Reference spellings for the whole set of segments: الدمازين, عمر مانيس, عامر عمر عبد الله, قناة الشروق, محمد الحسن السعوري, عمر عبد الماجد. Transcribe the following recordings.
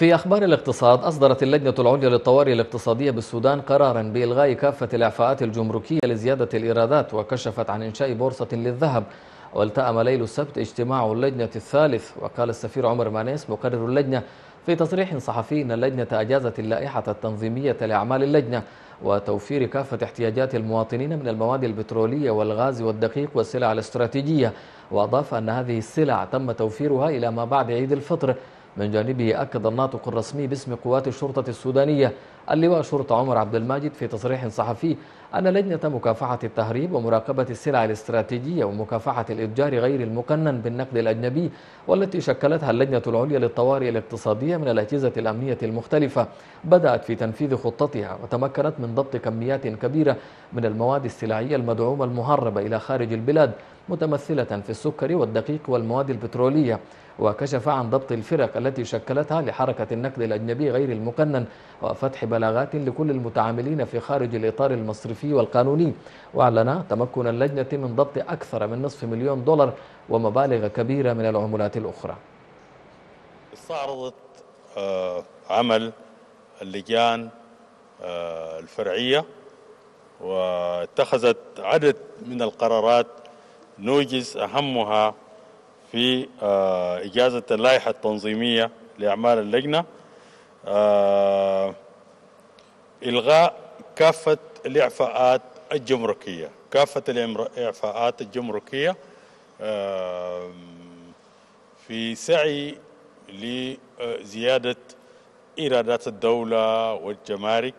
في أخبار الاقتصاد، أصدرت اللجنة العليا للطوارئ الاقتصادية بالسودان قرارا بإلغاء كافة الإعفاءات الجمركية لزيادة الإيرادات، وكشفت عن إنشاء بورصة للذهب. والتأم ليل السبت اجتماع اللجنة الثالث، وقال السفير عمر مانيس مقرر اللجنة في تصريح صحفي أن اللجنة أجازت اللائحة التنظيمية لأعمال اللجنة وتوفير كافة احتياجات المواطنين من المواد البترولية والغاز والدقيق والسلع الاستراتيجية، وأضاف أن هذه السلع تم توفيرها إلى ما بعد عيد الفطر. من جانبه أكد الناطق الرسمي باسم قوات الشرطة السودانية اللواء شرطة عمر عبد الماجد في تصريح صحفي أن لجنة مكافحة التهريب ومراقبة السلع الاستراتيجية ومكافحة الإتجار غير المكنن بالنقد الأجنبي، والتي شكلتها اللجنة العليا للطوارئ الاقتصادية من الأجهزة الأمنية المختلفة، بدأت في تنفيذ خطتها وتمكنت من ضبط كميات كبيرة من المواد السلعية المدعومة المهربة إلى خارج البلاد، متمثلة في السكر والدقيق والمواد البترولية. وكشف عن ضبط الفرق التي شكلتها لحركة النقد الأجنبي غير المكنن وفتح بلاغات لكل المتعاملين في خارج الإطار المصرفي والقانوني. وأعلن تمكن اللجنة من ضبط أكثر من $500,000 ومبالغ كبيرة من العملات الأخرى. استعرضت عمل اللجان الفرعية واتخذت عدد من القرارات نوجز أهمها في إجازة اللائحة التنظيمية لأعمال اللجنة، إلغاء كافة الإعفاءات الجمركية في سعي لزيادة إيرادات الدولة والجمارك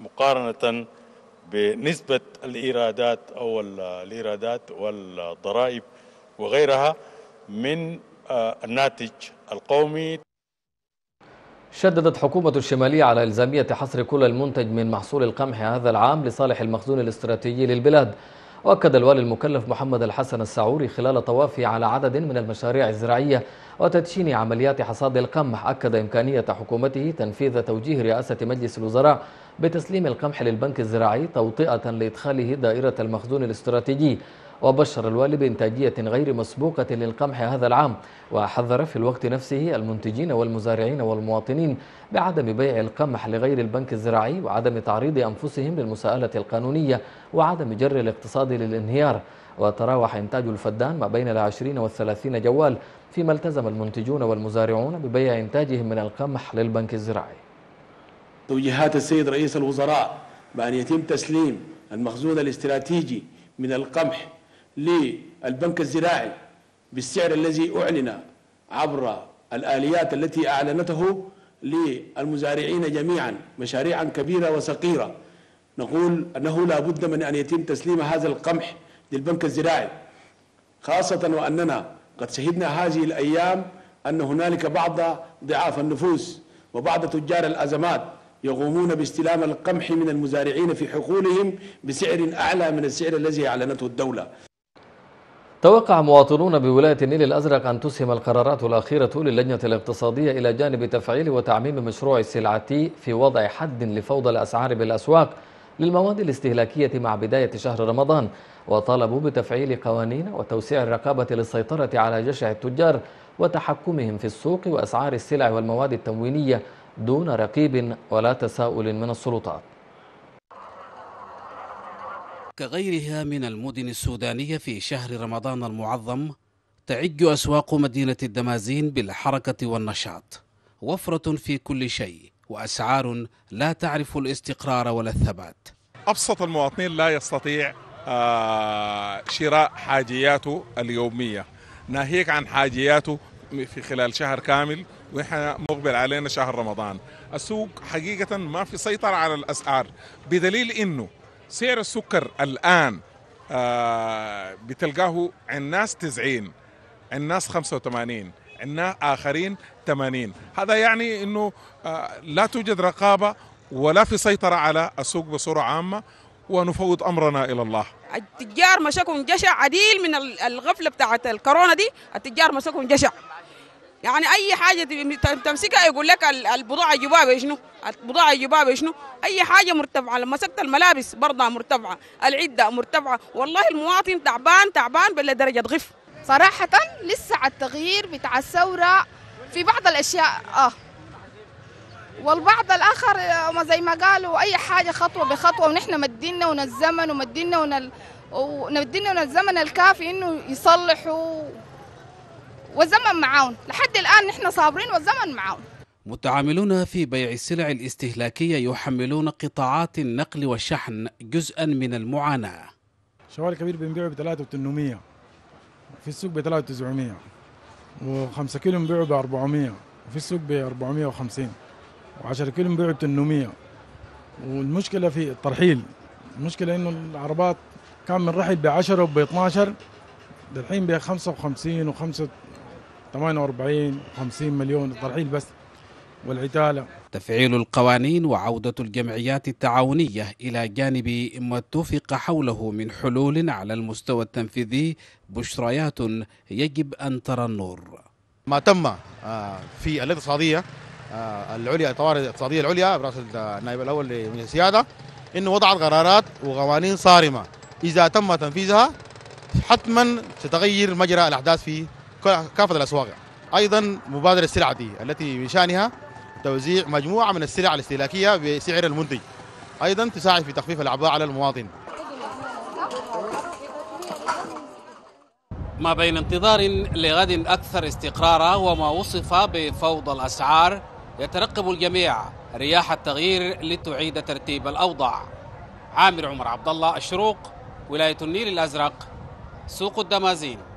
مقارنة بنسبة الإيرادات أو والضرائب وغيرها من الناتج القومي. شددت حكومة الشمالية على إلزامية حصر كل المنتج من محصول القمح هذا العام لصالح المخزون الاستراتيجي للبلاد. وأكد الوالي المكلف محمد الحسن السعوري خلال طوافه على عدد من المشاريع الزراعية وتدشين عمليات حصاد القمح، أكد إمكانية حكومته تنفيذ توجيه رئاسة مجلس الوزراء بتسليم القمح للبنك الزراعي توطئة لإدخاله دائرة المخزون الاستراتيجي. وبشر الوالي بإنتاجية غير مسبوقة للقمح هذا العام، وحذر في الوقت نفسه المنتجين والمزارعين والمواطنين بعدم بيع القمح لغير البنك الزراعي وعدم تعريض أنفسهم للمساءلة القانونية وعدم جر الاقتصاد للانهيار. وتراوح إنتاج الفدان ما بين 20 و30 جوال، فيما التزم المنتجون والمزارعون ببيع إنتاجهم من القمح للبنك الزراعي. توجيهات السيد رئيس الوزراء بأن يتم تسليم المخزون الاستراتيجي من القمح للبنك الزراعي بالسعر الذي أعلن عبر الآليات التي أعلنته للمزارعين جميعا مشاريعا كبيرة وصغيرة، نقول أنه لا بد من أن يتم تسليم هذا القمح للبنك الزراعي، خاصة وأننا قد شهدنا هذه الأيام أن هنالك بعض ضعاف النفوس وبعض تجار الأزمات يقومون باستلام القمح من المزارعين في حقولهم بسعر أعلى من السعر الذي أعلنته الدولة. توقع مواطنون بولاية النيل الأزرق أن تسهم القرارات الأخيرة للجنة الاقتصادية إلى جانب تفعيل وتعميم مشروع السلعة في وضع حد لفوضى الأسعار بالأسواق للمواد الاستهلاكية مع بداية شهر رمضان، وطالبوا بتفعيل قوانين وتوسيع الرقابة للسيطرة على جشع التجار وتحكمهم في السوق وأسعار السلع والمواد التموينية دون رقيب ولا تساؤل من السلطات. كغيرها من المدن السودانية في شهر رمضان المعظم، تعج أسواق مدينة الدمازين بالحركة والنشاط، وفرة في كل شيء وأسعار لا تعرف الاستقرار ولا الثبات. أبسط المواطنين لا يستطيع شراء حاجياته اليومية، ناهيك عن حاجياته في خلال شهر كامل، ونحن مقبل علينا شهر رمضان. السوق حقيقة ما في سيطرة على الأسعار، بدليل إنه سعر السكر الآن بتلقاه عند ناس 90، عند ناس 85، عند آخرين 80. هذا يعني إنه لا توجد رقابة ولا في سيطرة على السوق بصورة عامة، ونفوض أمرنا إلى الله. التجار مسكهم جشع عديل من الغفلة بتاعت الكورونا دي، التجار مسكهم جشع، يعني أي حاجة تمسكها يقول لك البضاعة الجبابة شنو، أي حاجة مرتفعة. لما مسكت الملابس برضه مرتفعة، العدة مرتفعة، والله المواطن تعبان بلا درجة غف صراحة. لسه على التغيير بتاع الثورة في بعض الأشياء والبعض الآخر زي ما قالوا أي حاجة خطوة بخطوة، ونحن مدينا ونالزمن ومدينا ونالزمن الكافي إنه يصلحوا، والزمن معاون لحد الآن، نحن صابرين والزمن معاون. متعاملون في بيع السلع الاستهلاكية يحملون قطاعات النقل والشحن جزءا من المعاناة. شوال كبير بنبيعه ب 3800 في السوق، ب 3900 و5 كيلو بنبيعه ب 400 وفي السوق ب 450 و10 كيلو بنبيعه ب 800. والمشكلة في الترحيل، المشكلة انه العربات كان بنرحل ب 10 وب 12، دالحين ب 55 و 48 50 مليون الترحيل بس والعتالة. تفعيل القوانين وعودة الجمعيات التعاونية إلى جانب ما اتفق حوله من حلول على المستوى التنفيذي بشريات يجب أن ترى النور. ما تم في الاقتصادية العليا، الطوارئ الاقتصادية العليا برأس النائب الأول من السيادة، إنه وضعت قرارات وقوانين صارمة إذا تم تنفيذها حتما ستغير مجرى الأحداث في كافة الأسواق. أيضا مبادرة السلع دي التي من شأنها توزيع مجموعة من السلع الاستهلاكية بسعر المنتج، أيضا تساعد في تخفيف الأعباء على المواطن. ما بين انتظار لغد أكثر استقرارا وما وصف بفوضى الأسعار، يترقب الجميع رياح التغيير لتعيد ترتيب الأوضاع. عامر عمر عبد الله، الشروق، ولاية النيل الأزرق، سوق الدمازين.